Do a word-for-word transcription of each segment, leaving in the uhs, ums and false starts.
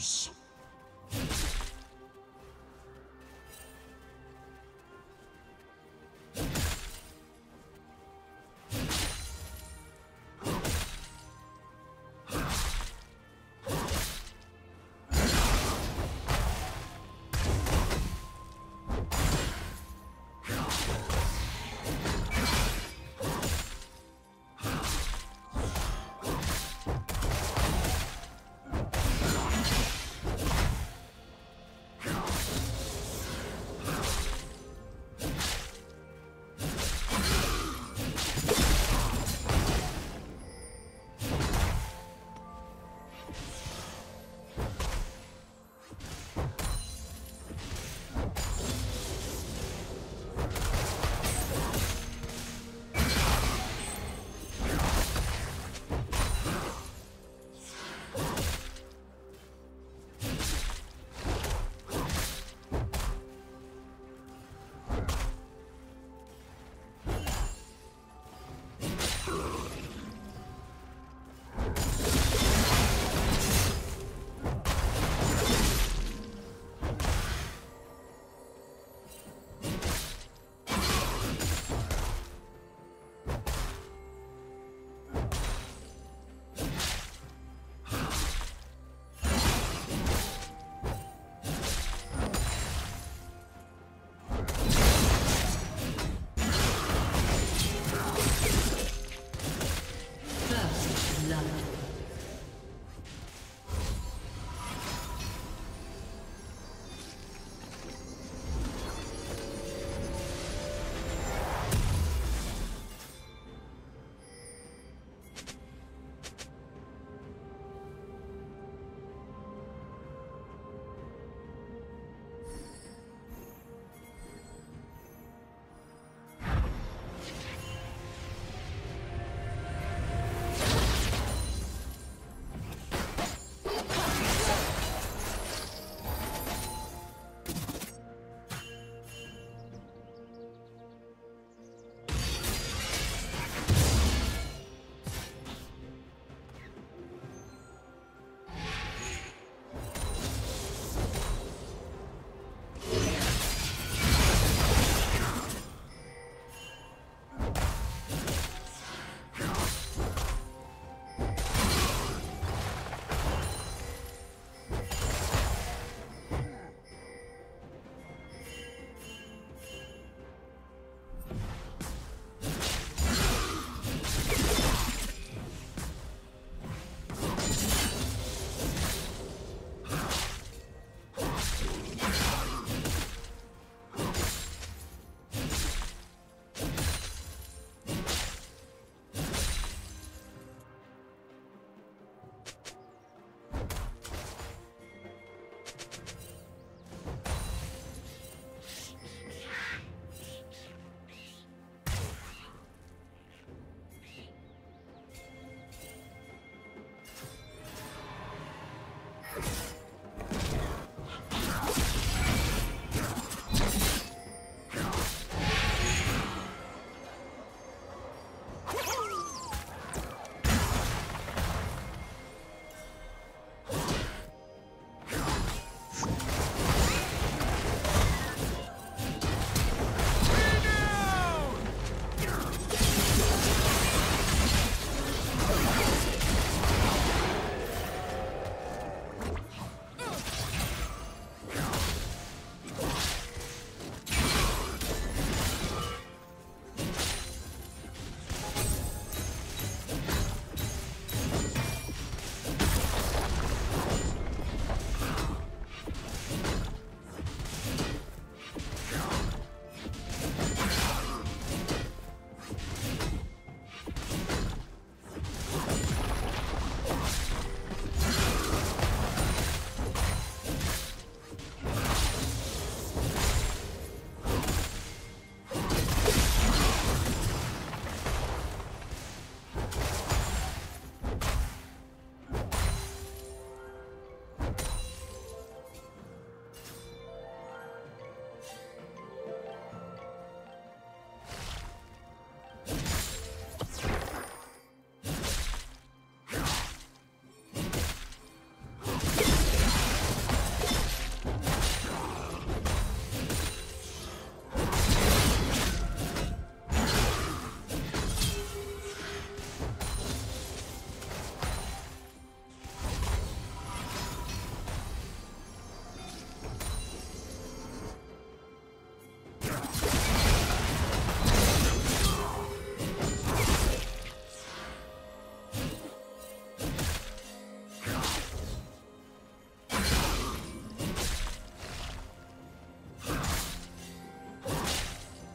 News.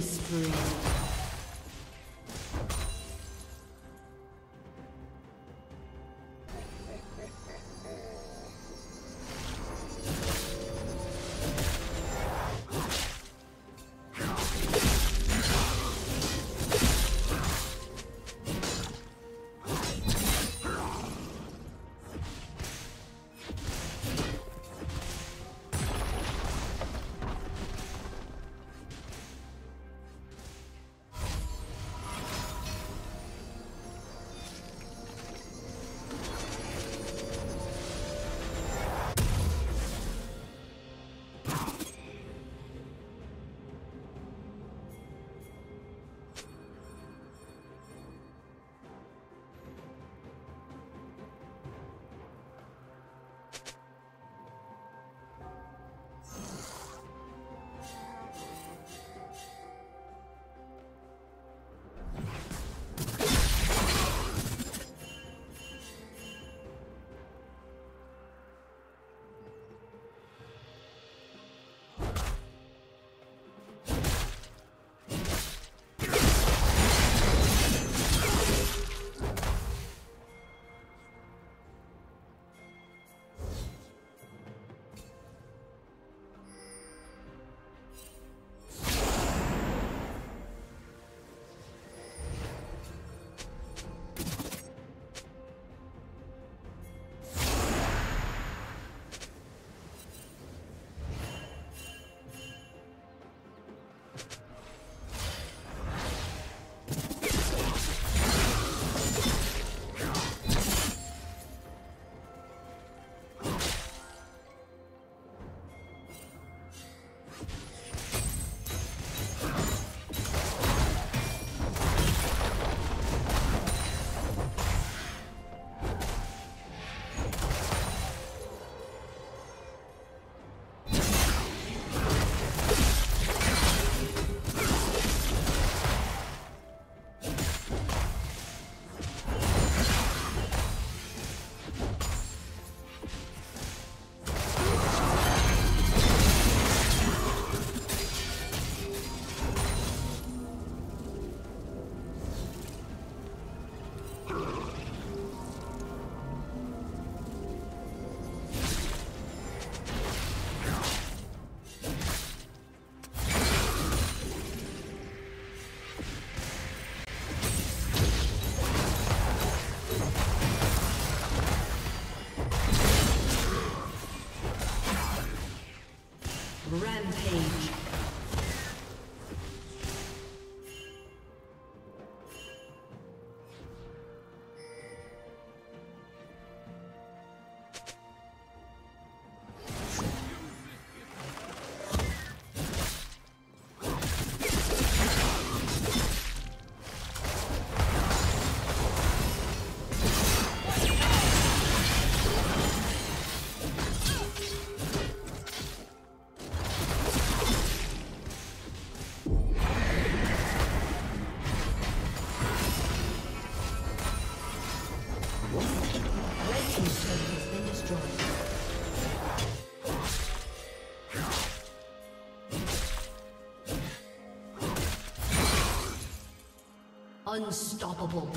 Spree. Unstoppable.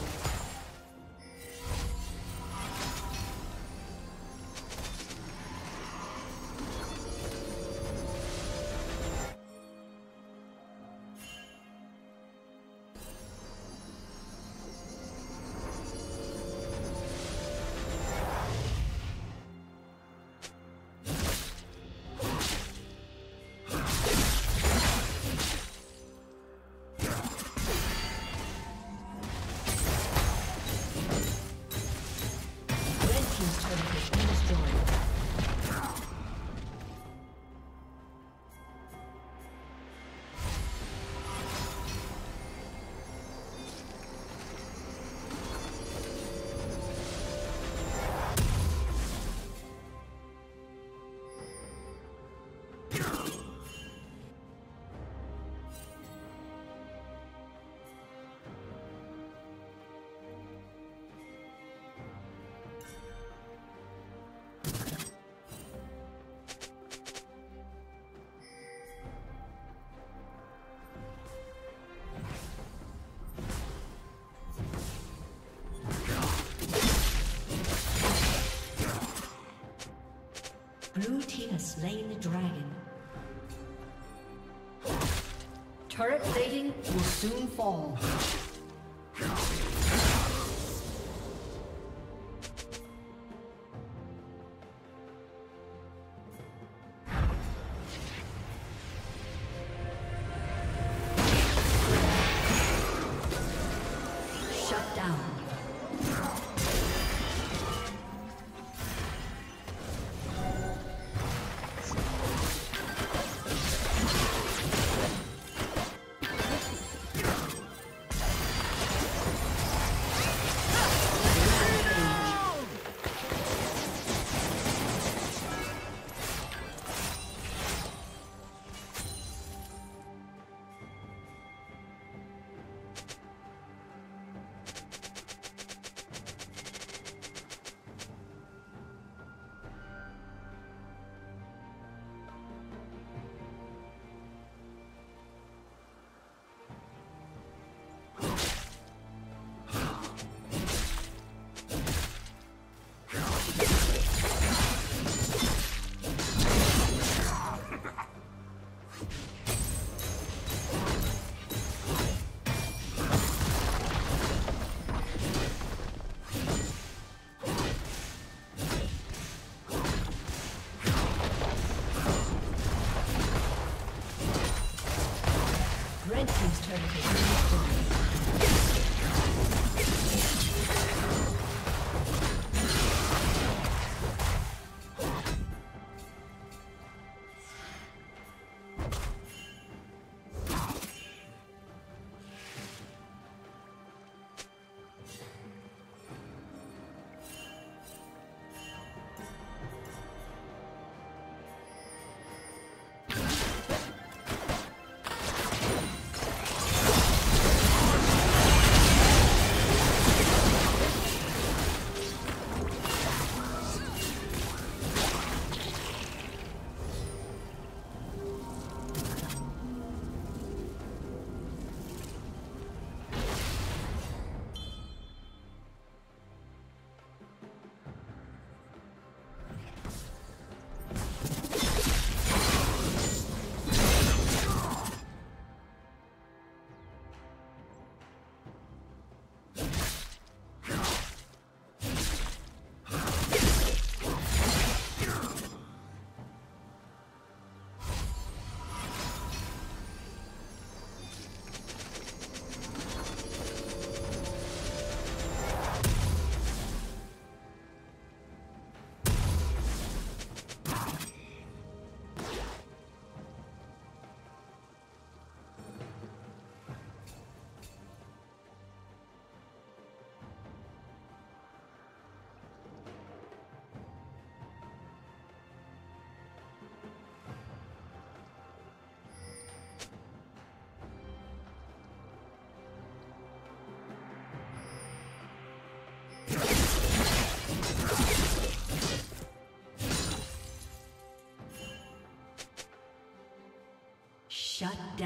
slain the dragon. Turret plating will soon fall. Shut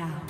down.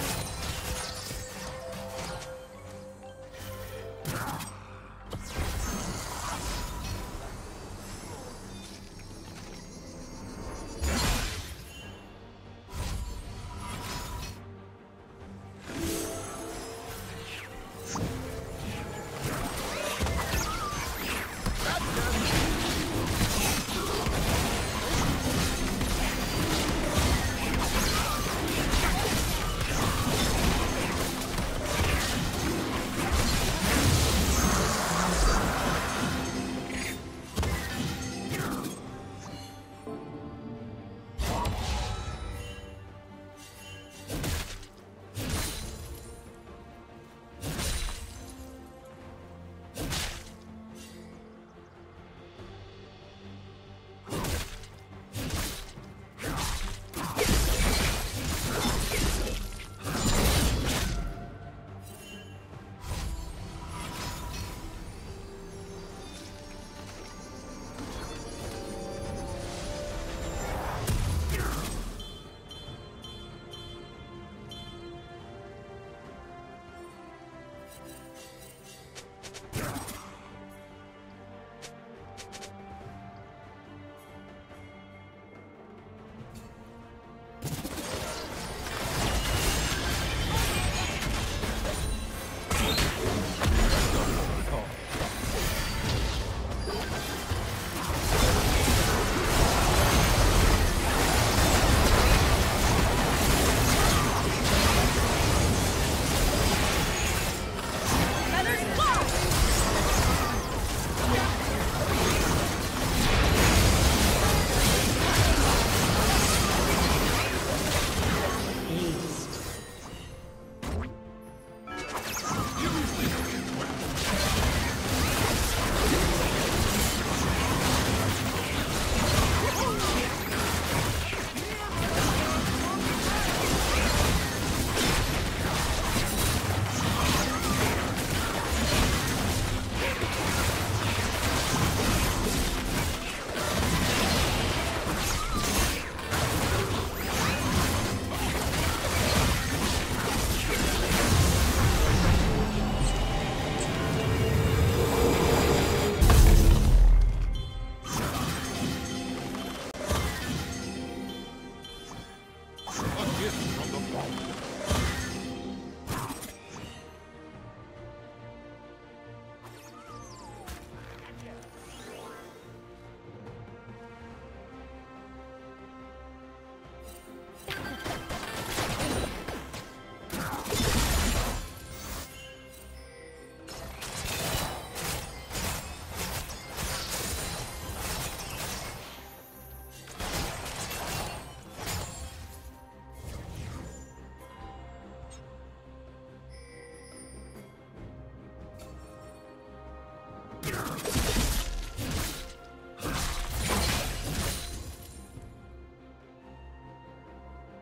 destroyed.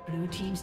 Blue team's